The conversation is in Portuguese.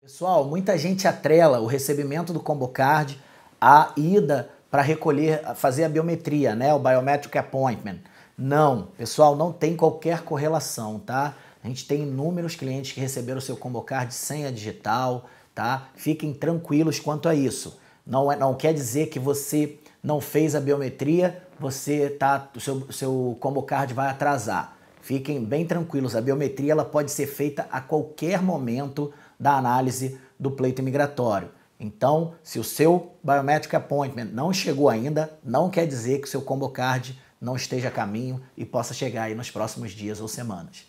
Pessoal, muita gente atrela o recebimento do Combo Card à ida para recolher, fazer a biometria, né? O Biometric Appointment. Não, pessoal, não tem qualquer correlação, tá? A gente tem inúmeros clientes que receberam o seu Combo Card senha digital, tá? Fiquem tranquilos quanto a isso. Não quer dizer que você não fez a biometria, você tá, o seu Combo Card vai atrasar. Fiquem bem tranquilos, a biometria ela pode ser feita a qualquer momento da análise do pleito imigratório. Então, se o seu Biometric Appointment não chegou ainda, não quer dizer que o seu Combo Card não esteja a caminho e possa chegar aí nos próximos dias ou semanas.